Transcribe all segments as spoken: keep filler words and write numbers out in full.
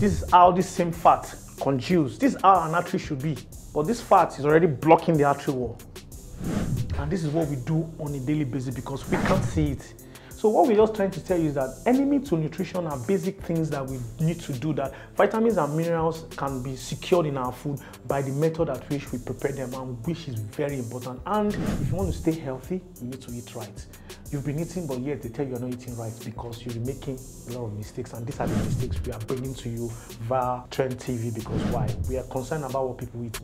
This is how this same fat congeals. This is how an artery should be. But this fat is already blocking the artery wall. And this is what we do on a daily basis because we can't see it. So what we're just trying to tell you is that enemy to nutrition are basic things that we need to do, that vitamins and minerals can be secured in our food by the method at which we prepare them, and which is very important. And if you want to stay healthy, you need to eat right. You've been eating, but yet they tell you you're not eating right because you're making a lot of mistakes, and these are the mistakes we are bringing to you via Trend T V, because why? We are concerned about what people eat.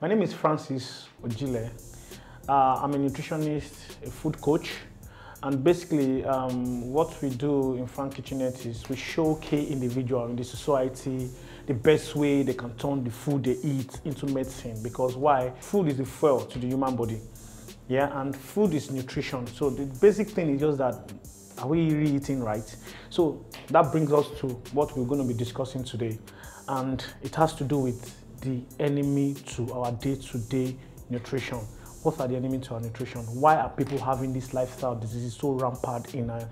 My name is Francis Ojile. Uh, I'm a nutritionist, a food coach, and basically um, what we do in Frank Kitchenette is we show key individuals in the society the best way they can turn the food they eat into medicine, because why? Food is the fuel to the human body, yeah, and food is nutrition. So the basic thing is just that, are we really eating right? So that brings us to what we're going to be discussing today, and it has to do with the enemy to our day-to-day nutrition. What are the enemy to our nutrition? Why are people having this lifestyle disease so rampant in our,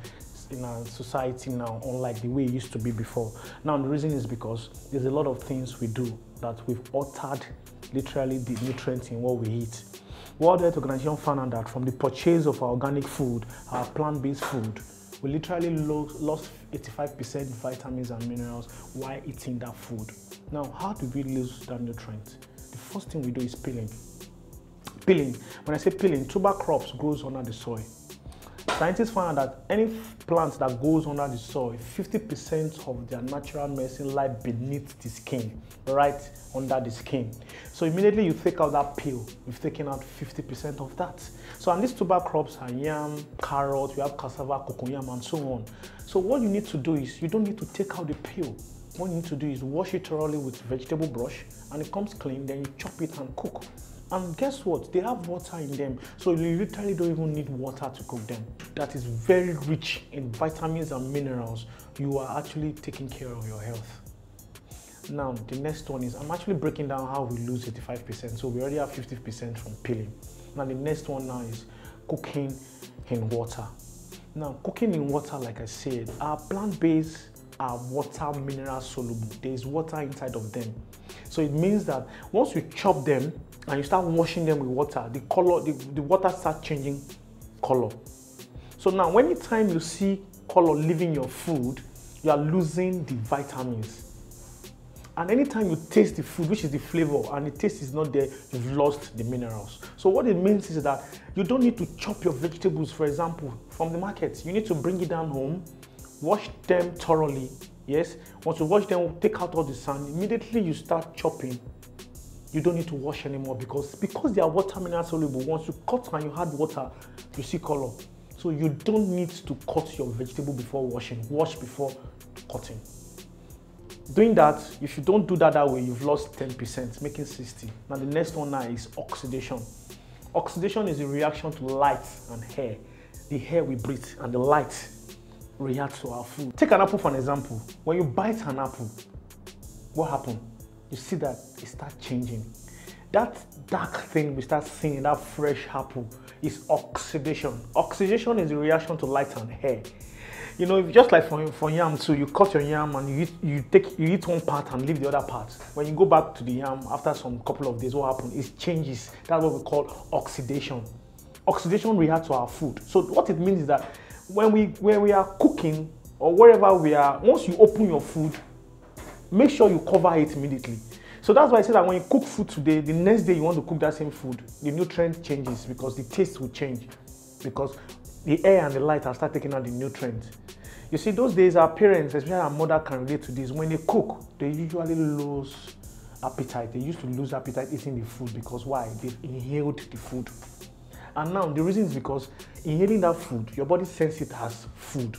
in our society now, unlike the way it used to be before? Now, the reason is because there's a lot of things we do that we've altered literally the nutrients in what we eat. World Health Organization found out that from the purchase of our organic food, our plant-based food, we literally lost eighty-five percent vitamins and minerals while eating that food. Now, how do we lose that nutrient? The first thing we do is peeling. Peeling. When I say peeling, tuber crops grows under the soil. Scientists found out that any plant that goes under the soil, fifty percent of their natural medicine lies beneath the skin, right under the skin. So immediately you take out that peel, you've taken out fifty percent of that. So, and these tuber crops are yam, carrot, you have cassava, cocoyam, and so on. So what you need to do is, you don't need to take out the peel. What you need to do is wash it thoroughly with vegetable brush, and it comes clean, then you chop it and cook. And guess what? They have water in them, so you literally don't even need water to cook them. That is very rich in vitamins and minerals. You are actually taking care of your health. Now, the next one is, I'm actually breaking down how we lose eighty-five percent, so we already have fifty percent from peeling. Now, the next one now is cooking in water. Now, cooking in water, like I said, are plant-based, are water mineral soluble. There is water inside of them. So it means that once you chop them, and you start washing them with water, the color, the, the water starts changing color. So now, anytime you see color leaving your food, you are losing the vitamins. And anytime you taste the food, which is the flavor, and the taste is not there, you've lost the minerals. So what it means is that you don't need to chop your vegetables, for example, from the market. You need to bring it down home, wash them thoroughly. Yes, once you wash them, take out all the sand, immediately you start chopping. You don't need to wash anymore because, because they are water mineral soluble. Once you cut and you add water, you see color. So you don't need to cut your vegetable before washing. Wash before cutting. Doing that, if you don't do that that way, you've lost ten percent, making sixty. Now the next one now is oxidation. Oxidation is a reaction to light and air. The air we breathe and the light reacts to our food. Take an apple for an example. When you bite an apple, what happens? You see that it starts changing. That dark thing we start seeing, that fresh apple, is oxidation. Oxidation is a reaction to light and air. You know, if just like for, for yam too, you cut your yam and you eat, you, take, you eat one part and leave the other part. When you go back to the yam after some couple of days, what happens? It changes. That's what we call oxidation. Oxidation reacts to our food. So what it means is that when we, when we are cooking or wherever we are, once you open your food, make sure you cover it immediately. So that's why I say that when you cook food today, the next day you want to cook that same food, the nutrient changes because the taste will change, because the air and the light are start taking out the nutrients. You see, those days our parents, especially our mother, can relate to this. When they cook, they usually lose appetite. They used to lose appetite eating the food because why? They inhaled the food. And now the reason is because inhaling that food, your body senses it as food.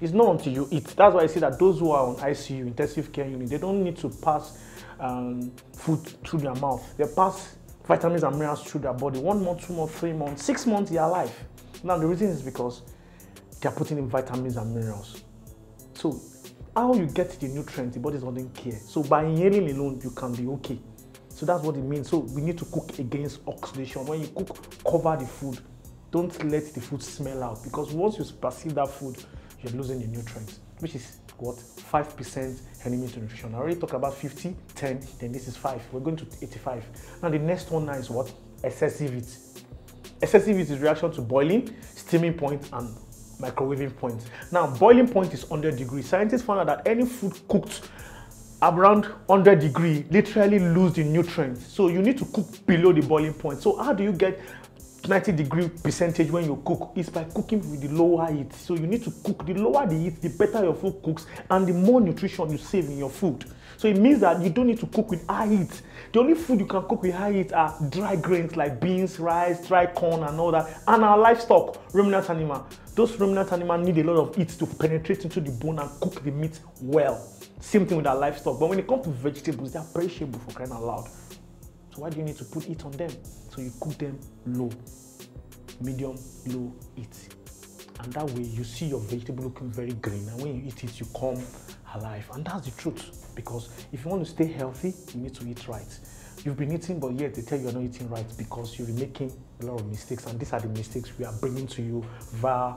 It's not until you eat. That's why I say that those who are on I C U, intensive care unit, they don't need to pass um, food through their mouth. They pass vitamins and minerals through their body. One month, two months, three months, six months, they are alive. Now, the reason is because they are putting in vitamins and minerals. So how you get the nutrients, the body doesn't care. So by inhaling alone, you can be okay. So that's what it means. So we need to cook against oxidation. When you cook, cover the food. Don't let the food smell out, because once you perceive that food, you're losing the nutrients, which is what, five percent enemy to nutrition. I already talked about fifty, ten, then this is five. We're going to eighty-five. Now the next one now is what? Excessive heat. Excessive heat is reaction to boiling, steaming point, and microwaving point. Now boiling point is one hundred degrees. Scientists found out that any food cooked around one hundred degrees literally lose the nutrients. So you need to cook below the boiling point. So how do you get ninety degree percentage when you cook? Is by cooking with the lower heat. So you need to cook. The lower the heat, the better your food cooks and the more nutrition you save in your food. So it means that you don't need to cook with high heat. The only food you can cook with high heat are dry grains like beans, rice, dry corn and all that, and our livestock, ruminant animal. Those ruminant animals need a lot of heat to penetrate into the bone and cook the meat well. Same thing with our livestock. But when it comes to vegetables, they are perishable, for crying out loud. So why do you need to put heat on them? So you cook them low, medium, low heat. And that way you see your vegetable looking very green, and when you eat it, you come alive. And that's the truth, because if you want to stay healthy, you need to eat right. You've been eating, but yet they tell you you're not eating right because you've been making a lot of mistakes, and these are the mistakes we are bringing to you via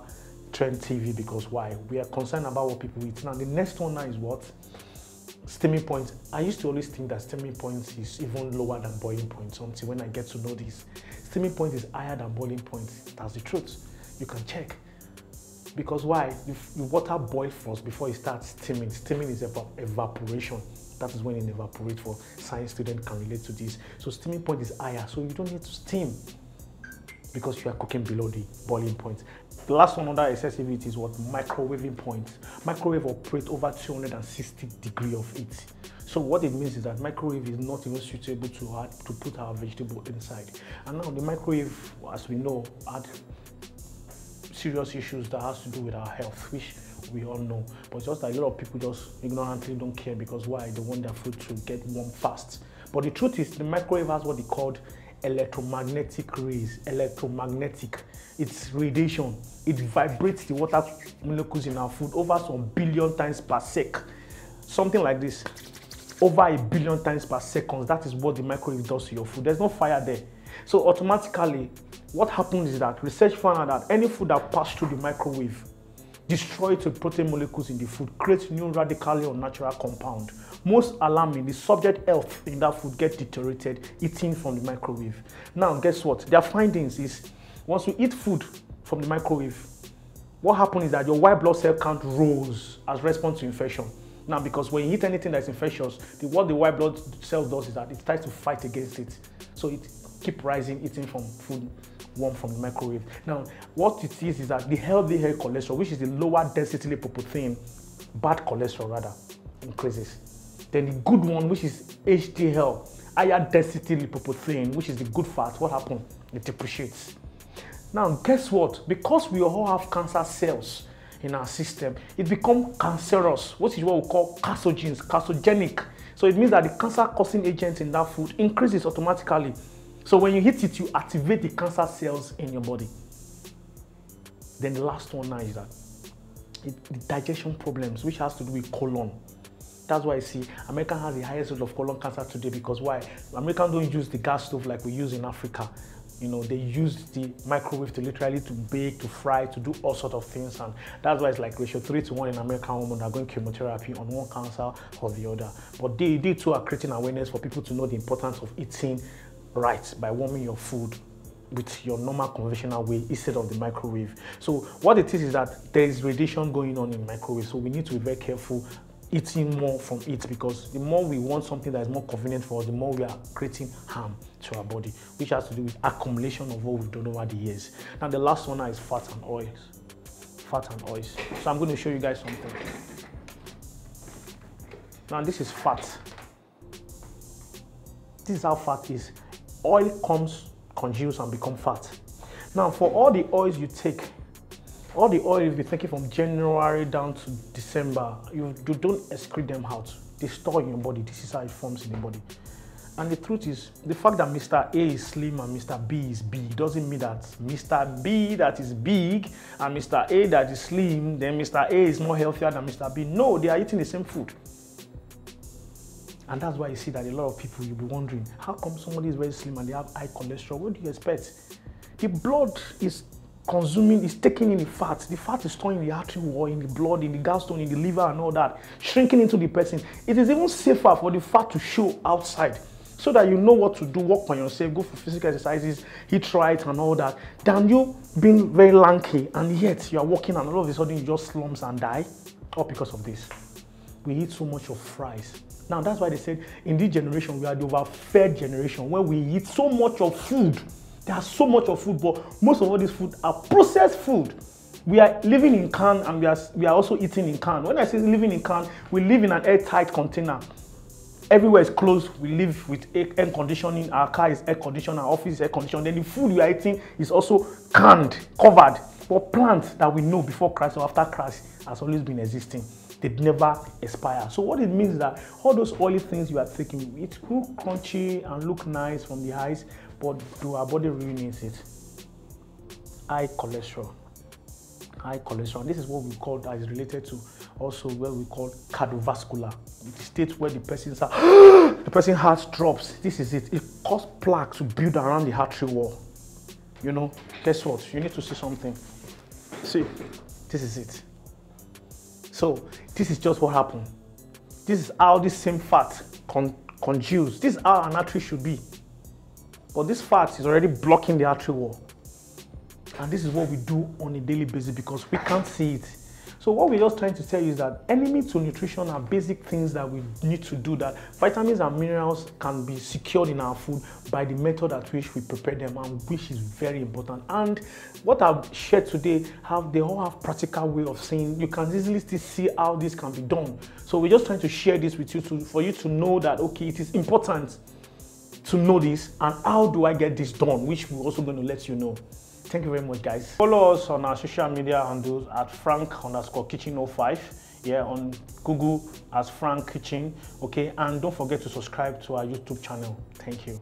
Trend T V, because why? We are concerned about what people eat. Now the next one now is what? Steaming point. I used to always think that steaming point is even lower than boiling point until when I get to know this. Steaming point is higher than boiling point. That's the truth. You can check. Because why? You, you water boil first before it starts steaming. Steaming is about evaporation. That is when it evaporates. For science students can relate to this. So steaming point is higher. So you don't need to steam because you are cooking below the boiling point. The last one under excessive heat is what? Microwaving point. Microwave operates over two hundred sixty degrees of heat. So what it means is that microwave is not even suitable to, add, to put our vegetable inside. And now the microwave, as we know, had serious issues that has to do with our health, which we all know. But it's just that a lot of people just ignorantly don't care, because why? They want their food to get warm fast. But the truth is the microwave has what they called electromagnetic rays. Electromagnetic, it's radiation. It vibrates the water molecules in our food over some billion times per sec, something like this, over a billion times per second. That is what the microwave does to your food. There's no fire there. So automatically what happens is that research found out that any food that passed through the microwave destroys the protein molecules in the food, creates new radically unnatural compound. Most alarming, the subject health in that food gets deteriorated eating from the microwave. Now, guess what? Their findings is, once you eat food from the microwave, what happens is that your white blood cell count rose as response to infection. Now, because when you eat anything that's infectious, the, what the white blood cell does is that it tries to fight against it. So it keeps rising, eating from food warm from the microwave. Now, what it is is that the healthy hair cholesterol, which is the lower density lipoprotein, bad cholesterol rather, increases. Then the good one, which is H D L, higher density lipoprotein, which is the good fat, what happens? It depreciates. Now, guess what? Because we all have cancer cells in our system, it becomes cancerous, which is what we call carcinogens, carcinogenic. So it means that the cancer-causing agent in that food increases automatically. So when you eat it, you activate the cancer cells in your body. Then the last one now is that it, the digestion problems, which has to do with colon. That's why I see America has the highest rate of colon cancer today, because why? Americans don't use the gas stove like we use in Africa. You know, they use the microwave to literally to bake, to fry, to do all sorts of things, and that's why it's like ratio three to one in American women are going chemotherapy on one cancer or the other. But they, they too are creating awareness for people to know the importance of eating right by warming your food with your normal conventional way instead of the microwave. So what it is is that there is radiation going on in microwave, so we need to be very careful eating more from it, because the more we want something that is more convenient for us, the more we are creating harm to our body, which has to do with accumulation of what we've done over the years. Now the last one is fat and oils. Fat and oils. So I'm going to show you guys something. Now this is fat. This is how fat is. Oil comes, congeals and become fat. Now for all the oils you take, all the oil you've been taking from January down to December, you, you don't excrete them out. They store in your body. This is how it forms in the body. And the truth is, the fact that Mister A is slim and Mister B is big doesn't mean that Mister B that is big and Mister A that is slim, then Mister A is more healthier than Mister B. No, they are eating the same food. And that's why you see that a lot of people, you'll be wondering, how come somebody is very slim and they have high cholesterol? What do you expect? The blood is consuming, is taking in the fat. The fat is stored in the artery wall, in the blood, in the gallstone, in the liver and all that, shrinking into the person. It is even safer for the fat to show outside, so that you know what to do, work on yourself, go for physical exercises, eat right and all that, than you being very lanky and yet you are walking and all of a sudden you just slumps and die, all because of this. We eat so much of fries. Now that's why they said in this generation we are the overfed generation, where we eat so much of food. There's so much of food, but most of all this food are processed food. We are living in can and we are, we are also eating in can. When I say living in can, we live in an airtight container. Everywhere is closed. We live with air conditioning. Our car is air conditioned. Our office is air conditioned. Then the food we are eating is also canned, covered. But plants that we know before Christ or after Christ has always been existing. They never expire. So what it means is that all those oily things you are taking, it will look crunchy and look nice from the eyes, but our body really needs it. High cholesterol. High cholesterol. This is what we call, that is related to also where we call cardiovascular, the state where the person's heart, the person's heart drops. This is it. It causes plaque to build around the artery wall. You know, guess what? You need to see something. See, this is it. So this is just what happened. This is how this same fat con congeals. This is how an artery should be. But this fat is already blocking the artery wall. And this is what we do on a daily basis because we can't see it. So what we're just trying to tell you is that enemy to nutrition are basic things that we need to do, that vitamins and minerals can be secured in our food by the method at which we prepare them, and which is very important. And what I've shared today, have they all have practical way of saying, you can easily still see how this can be done. So we're just trying to share this with you to, for you to know that, okay, it is important to know this, and how do I get this done, which we're also going to let you know. Thank you very much, guys. Follow us on our social media handles at Frank underscore Kitchen oh five. Yeah, on Google as Frank Kitchen. Okay, and don't forget to subscribe to our YouTube channel. Thank you.